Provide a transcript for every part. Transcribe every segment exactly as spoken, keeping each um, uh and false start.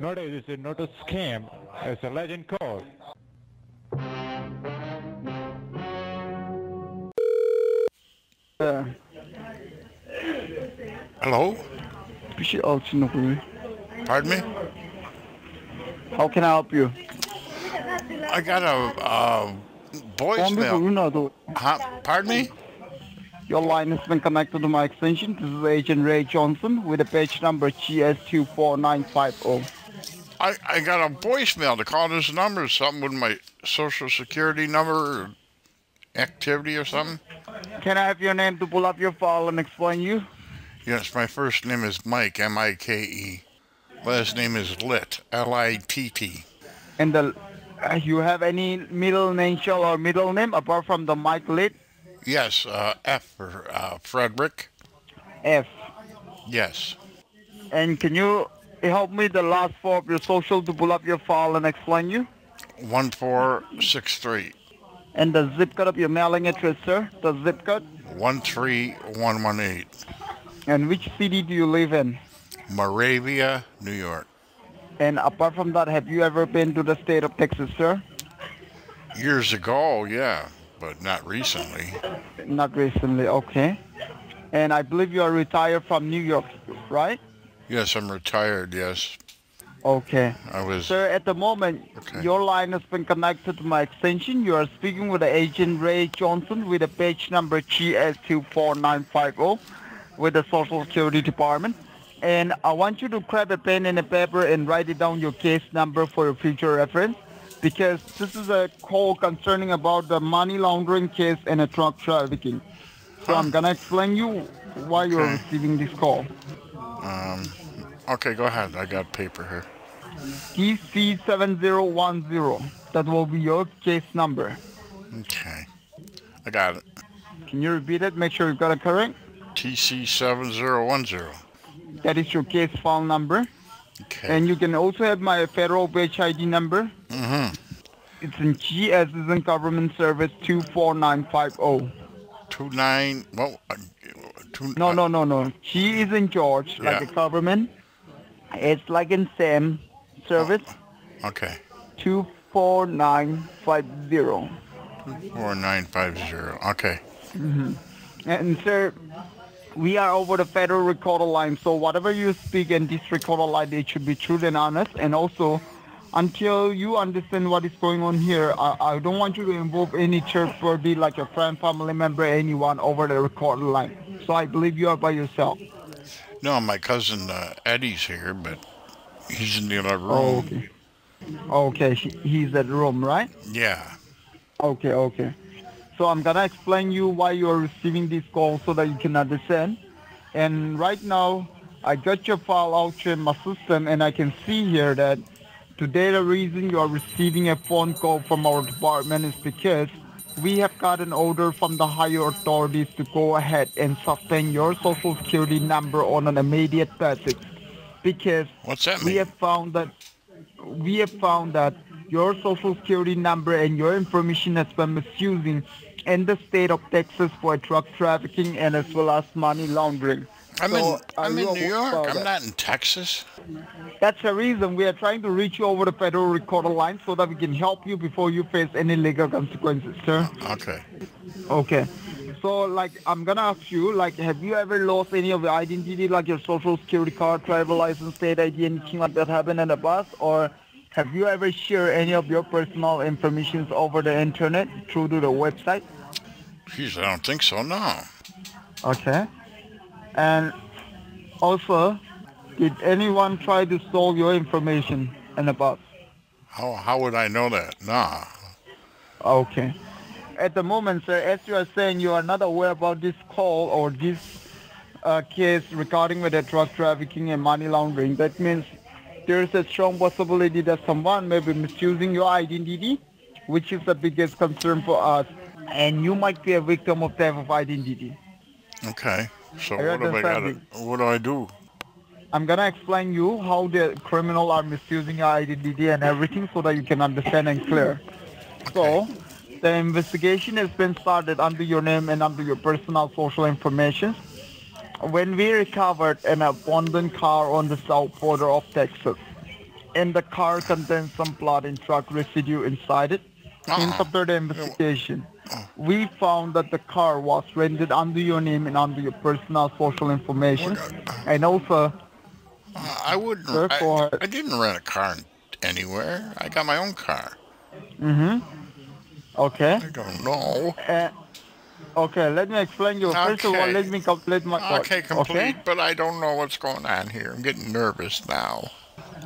No, this is not a scam. It's a legend call. Uh, Hello? Pardon me? How can I help you? I got a uh, voicemail. Huh? Pardon me? Your line has been connected to my extension. This is Agent Ray Johnson with a page number G S two four nine five zero. I, I got a voicemail to call this number, something with my social security number or activity or something. Can I have your name to pull up your file and explain you? Yes, my first name is Mike, M I K E. Last name is Litt, L I T T. And the, uh, you have any middle initial or middle name apart from the Mike Litt? Yes, uh, F for uh, Frederick. F. Yes. And can you help me the last four of your social to pull up your file and explain you? one four six three. And the zip code of your mailing address, sir? The zip code? one three one one eight. And which city do you live in? Moravia, New York. And apart from that, have you ever been to the state of Texas, sir? Years ago, yeah, but not recently. Not recently, okay. And I believe you are retired from New York, right? Yes, I'm retired, yes. Okay. I was... Sir, at the moment, okay. Your line has been connected to my extension. You are speaking with Agent Ray Johnson with a page number G S two four nine five zero with the Social Security Department. And I want you to grab a pen and a paper and write it down your case number for your future reference, because this is a call concerning about the money laundering case and a drug trafficking. So huh. I'm going to explain you why okay. you're receiving this call. Um. Okay, go ahead. I got paper here. E C seven zero one zero. That will be your case number. Okay. I got it. Can you repeat it? Make sure you got it correct. T C seven zero one zero. That is your case file number. Okay. And you can also have my federal badge I D number. Mm-hmm. It's in G as in government service two four nine five zero. two nine... Well, uh, two, no, uh, no, no, no. G is in George, yeah. like the government. It's like in Sam service. Oh, okay. two four nine five zero. two four nine five zero. Okay. Mm-hmm. And sir, we are over the federal recorder line, so whatever you speak in this recorder line, it should be true and honest. And also, until you understand what is going on here, I, I don't want you to involve any church body, like your friend, family member, anyone over the recorder line. So I believe you are by yourself. No, my cousin uh, Eddie's here, but he's in the other room. Oh, okay, okay, he's at the room, right? Yeah. Okay, okay. So I'm going to explain you why you're receiving this call so that you can understand. And right now, I got your file out in my system, and I can see here that today the reason you are receiving a phone call from our department is because we have got an order from the higher authorities to go ahead and sustain your social security number on an immediate basis. Because What's that we mean? have found that we have found that your social security number and your information has been misusing in the state of Texas for drug trafficking and as well as money laundering. I'm so in, I'm in New York. I'm that. not in Texas. That's the reason we are trying to reach you over the federal recorder line so that we can help you before you face any legal consequences, sir. Okay. Okay. So, like, I'm going to ask you, like, have you ever lost any of your identity, like your social security card, driver license, state I D, anything like that happened in the past? Or have you ever shared any of your personal information over the internet through to the website? Jeez, I don't think so, no. Okay. And also, did anyone try to steal your information in the past? How, how would I know that? Nah. Okay. At the moment, sir, as you are saying, you are not aware about this call or this uh, case regarding with the drug trafficking and money laundering. That means there is a strong possibility that someone may be misusing your identity, which is the biggest concern for us. And you might be a victim of theft of identity. Okay. So what do, I gotta, what do I do? I'm going to explain you how the criminal are misusing your identity and everything so that you can understand and clear. Okay. So, the investigation has been started under your name and under your personal social information. When we recovered an abandoned car on the south border of Texas, and the car contains some clotting truck residue inside it. Since after the investigation, we found that the car was rented under your name and under your personal social information. And also, uh, I wouldn't. I, I didn't rent a car anywhere. I got my own car. Mm-hmm. Okay. I don't know. Uh, okay, let me explain you. First okay. of all, let me complete my thought. Okay, complete, okay? But I don't know what's going on here. I'm getting nervous now.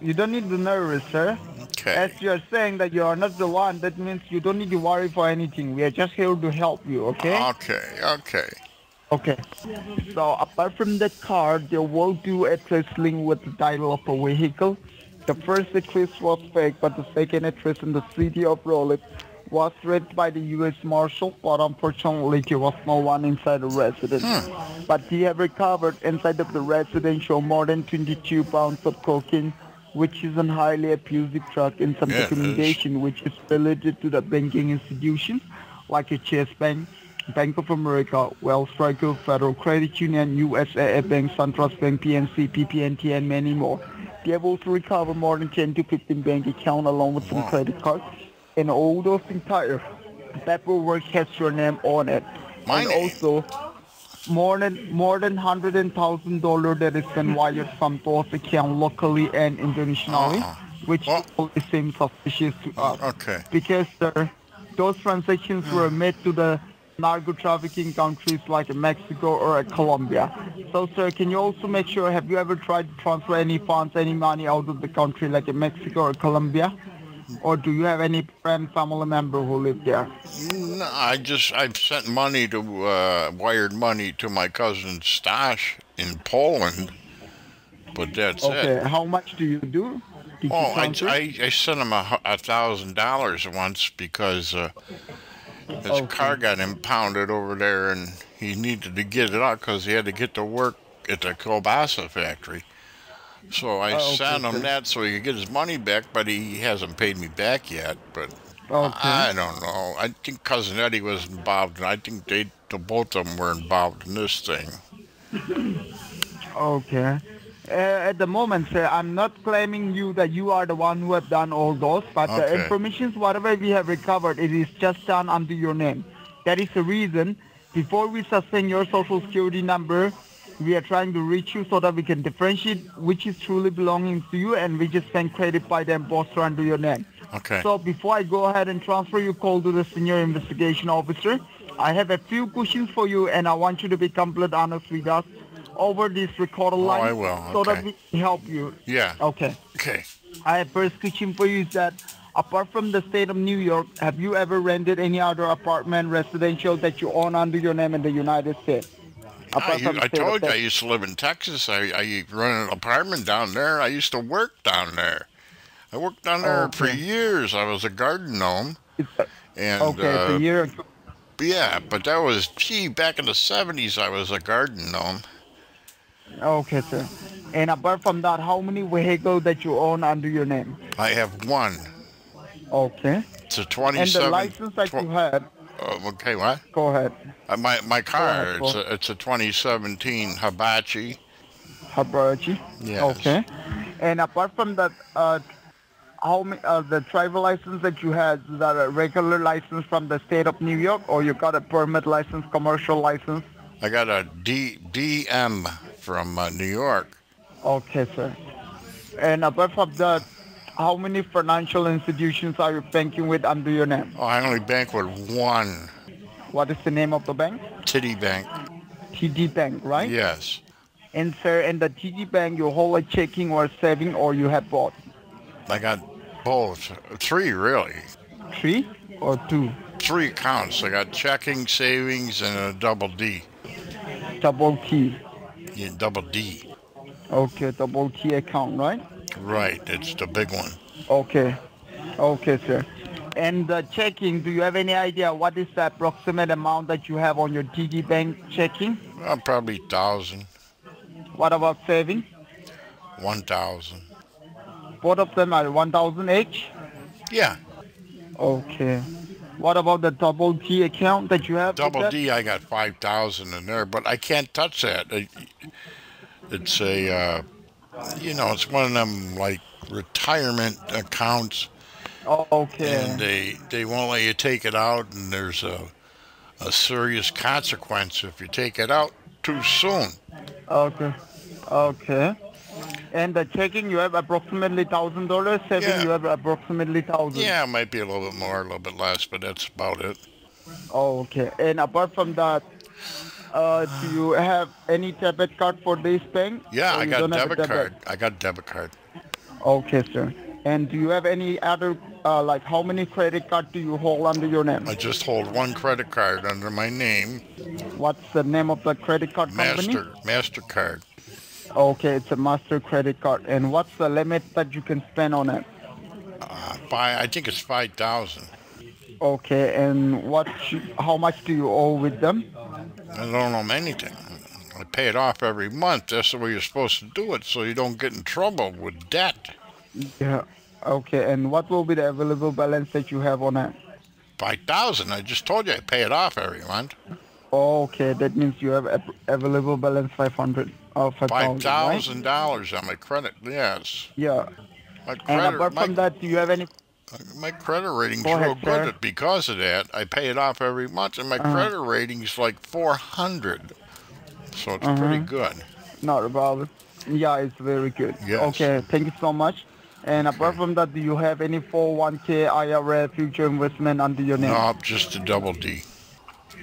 You don't need to be nervous, sir. Okay. As you are saying that you are not the one, that means you don't need to worry for anything. We are just here to help you, okay? Okay, okay. Okay. So, apart from that car, there were two address linked with the title of a vehicle. The first address was fake, but the second address in the city of Rowlett was read by the U S Marshal, but unfortunately there was no one inside the residence. Hmm. But he had recovered inside of the residential more than twenty-two pounds of cocaine, which is a highly abusive drug in some yeah, documentation, which is related to the banking institutions like a Chase Bank, Bank of America, Wells Fargo, Federal Credit Union, U S A A Bank, SunTrust Bank, P N C, P P N T, and many more. They have also recovered more than ten to fifteen bank accounts along with some credit cards. And all those entire paperwork has your name on it. My and name. Also, more than more than hundred and thousand dollars that is been wired from those accounts locally and internationally, uh, which well, seems suspicious to us. Okay. Because uh, those transactions mm. were made to the narco-trafficking countries like Mexico or Colombia. So, sir, can you also make sure, have you ever tried to transfer any funds, any money out of the country like Mexico or Colombia? Or do you have any friend, family member who live there? No, I just, I've sent money to, uh, wired money to my cousin Stash in Poland, but that's okay. it. Okay, how much do you do? Did oh, you I, I, I sent him a, a thousand dollars once because uh, his okay. car got impounded over there and he needed to get it out because he had to get to work at the kielbasa factory. So I oh, okay, sent him sir. that so he could get his money back, but he hasn't paid me back yet. But okay. I don't know. I think Cousin Eddie was involved, and I think they, the both of them were involved in this thing. Okay. Uh, at the moment, sir, I'm not claiming you that you are the one who have done all those, but okay. the information, whatever we have recovered, it is just done under your name. That is the reason, before we suspend your social security number, we are trying to reach you so that we can differentiate which is truly belonging to you and we just can credit by the imposter under your name. Okay. So before I go ahead and transfer your call to the senior investigation officer, I have a few questions for you and I want you to be completely honest with us over this recorder oh, line I will. Okay. so that we can help you. Yeah. Okay. Okay. I have first question for you is that apart from the state of New York, have you ever rented any other apartment residential that you own under your name in the United States? I, I told you I used to live in Texas. I, I run an apartment down there. I used to work down there. I worked down there okay. for years. I was a garden gnome. And, okay, uh, it's a year ago. Yeah, but that was, gee, back in the seventies I was a garden gnome. Okay, sir. And apart from that, how many vehicles that you own under your name? I have one. Okay. It's a twenty-seven. And the license that you had. Okay, what? Go ahead. Uh, my my car, ahead, it's, a, it's a twenty seventeen Hibachi. Hibachi? Yes. Okay. And apart from that, uh, how uh, the driver license that you had, is that a regular license from the state of New York, or you got a permit license, commercial license? I got a D, DM from uh, New York. Okay, sir. And apart from that, how many financial institutions are you banking with under your name? Oh, I only bank with one. What is the name of the bank? T D Bank. T D Bank, right? Yes. And sir, in the T D Bank, you hold a checking or saving, or you have both? I got both. Three, really. Three or two? Three accounts. I got checking, savings, and a double D. Double T. Yeah, double D. Okay, double T account, right? Right, it's the big one. Okay, okay, sir. And uh, checking, do you have any idea what is the approximate amount that you have on your T D Bank checking? Uh, probably thousand. What about saving? One thousand. Both of them are one thousand each? Yeah. Okay. What about the double T account that you have? Double D, I got five thousand in there, but I can't touch that. It's a. Uh, You know, it's one of them, like, retirement accounts. Oh, okay. And they they won't let you take it out, and there's a a serious consequence if you take it out too soon. Okay, okay. And the checking, you have approximately thousand dollars. Saving, yeah. You have approximately thousand. Yeah, it might be a little bit more, a little bit less, but that's about it. Oh, okay. And apart from that, uh, do you have any debit card for this bank? Yeah, I got debit, debit card. I got debit card. Okay, sir. And do you have any other, uh, like how many credit cards do you hold under your name? I just hold one credit card under my name. What's the name of the credit card company? Master, MasterCard. Okay, it's a Master credit card. And what's the limit that you can spend on it? Uh, five, I think it's five thousand dollars. Okay, and what? How much do you owe with them? I don't owe anything. I pay it off every month. That's the way you're supposed to do it, so you don't get in trouble with debt. Yeah. Okay, and what will be the available balance that you have on it? five thousand dollars. I just told you I pay it off every month. Okay, that means you have available balance five hundred dollars. Oh, five thousand dollars right? On my credit, yes. Yeah. My credit, and apart my, from that, do you have any... My credit rating's Go real ahead, good sir. Because of that. I pay it off every month, and my uh-huh. credit rating's like four hundred. So it's uh-huh. pretty good. Not a problem. Yeah, it's very good. Yes. Okay, thank you so much. And okay. apart from that, do you have any four oh one K, I R A, future investment under your name? No, just a double D.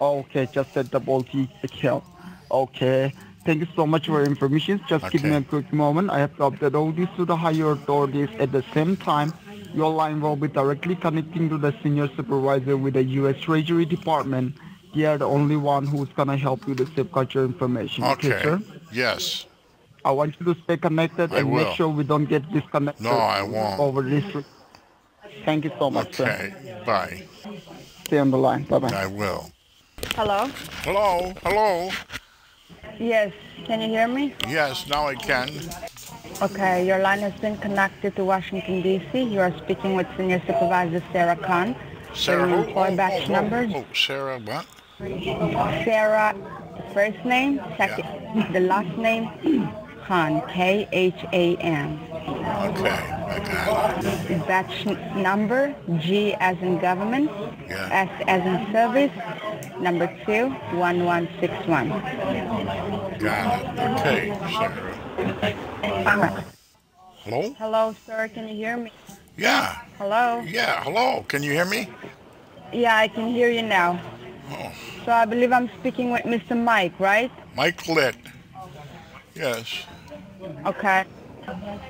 Okay, just a double D account. Okay. Thank you so much for your information. Just okay. give me a quick moment. I have to update all this to the higher authorities. At the same time, your line will be directly connecting to the senior supervisor with the U S Treasury Department. They are the only one who's going to help you to safeguard your information. Okay, okay sir? Yes. I want you to stay connected I and will. make sure we don't get disconnected. No, I won't. Over this. Thank you so much, okay. sir. Okay, bye. Stay on the line. Bye-bye. I will. Hello? Hello? Hello? Yes, can you hear me? Yes, now I can. Okay, your line has been connected to Washington, D C You are speaking with Senior Supervisor Sarah Khan. Sarah who? Oh, oh, batch oh, numbers. Oh, Sarah what? Sarah, first name, second, yeah. the last name, Khan, K H A N. Okay, I got it. Batch number, G as in government, yeah. S as in service, number two, one one six one. Got it. Okay, Sarah. Hello? Hello, sir. Can you hear me? Yeah. Hello? Yeah, hello. Can you hear me? Yeah, I can hear you now. Oh. So I believe I'm speaking with Mister Mike, right? Mike Litt. Yes. Okay.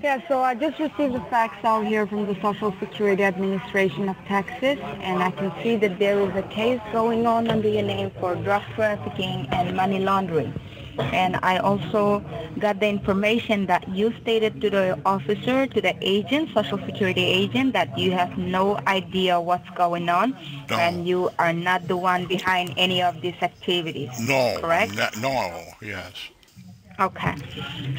Yeah, so I just received a fax out here from the Social Security Administration of Texas, and I can see that there is a case going on under your name for drug trafficking and money laundering. And I also got the information that you stated to the officer, to the agent, Social Security agent, that you have no idea what's going on, no. and you are not the one behind any of these activities. No. Correct? No, yes. Okay.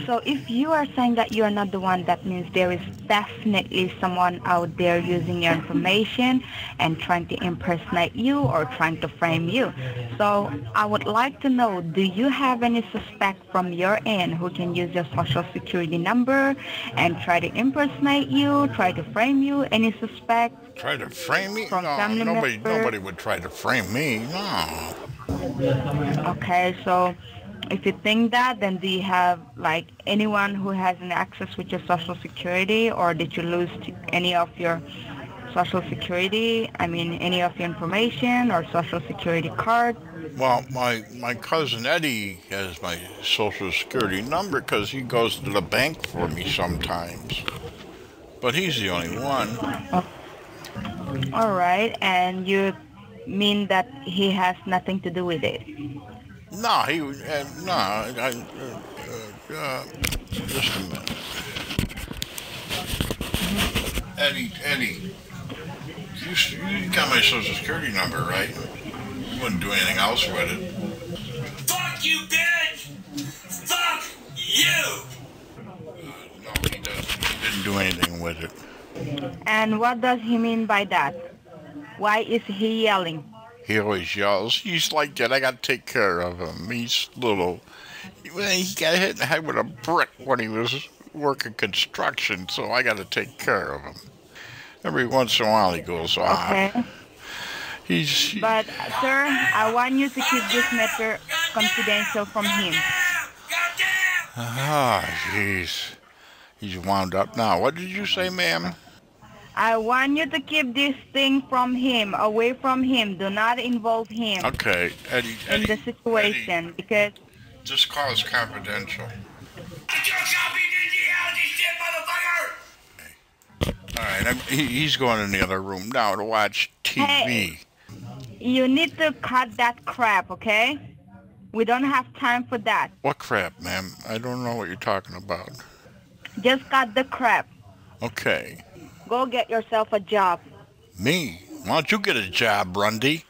So if you are saying that you are not the one, that means there is definitely someone out there using your information and trying to impersonate you or trying to frame you. So I would like to know, do you have any suspect from your end who can use your Social Security number and try to impersonate you, try to frame you? Any suspect? Try to frame me? From no, nobody, nobody would try to frame me. No. Okay, so... if you think that, then do you have, like, anyone who has an access with your Social Security, or did you lose any of your Social Security, I mean, any of your information or Social Security card? Well, my, my cousin Eddie has my Social Security number because he goes to the bank for me sometimes, but he's the only one. Oh. All right, and you mean that he has nothing to do with it? No, he was, uh, no, I, uh, uh, just a minute. Eddie, Eddie, you, you got my Social Security number, right? You wouldn't do anything else with it. Fuck you, bitch! Fuck you! Uh, no, he doesn't. He didn't do anything with it. And what does he mean by that? Why is he yelling? He always yells, he's like that, I gotta take care of him. He's little. He got hit in the head with a brick when he was work in construction, so I got to take care of him. Every once in a while he goes off. Okay. He's, he's, but, sir, I want you to keep this matter confidential from him. Ah, jeez. He's wound up now. What did you say, ma'am? I want you to keep this thing from him, away from him. Do not involve him. Okay, Eddie. Eddie in the situation, Eddie, because... Just call us confidential. Okay. All right, I'm, he, he's going in the other room now to watch T V. Hey, you need to cut that crap, okay? We don't have time for that. What crap, ma'am? I don't know what you're talking about. Just cut the crap. Okay. Go get yourself a job. Me? Why don't you get a job, Rundy?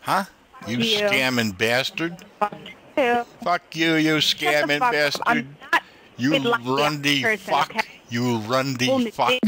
Huh? You, you. scamming bastard. Fuck you. Fuck you, you scamming fuck bastard. You Rundy fuck. You Rundy fuck.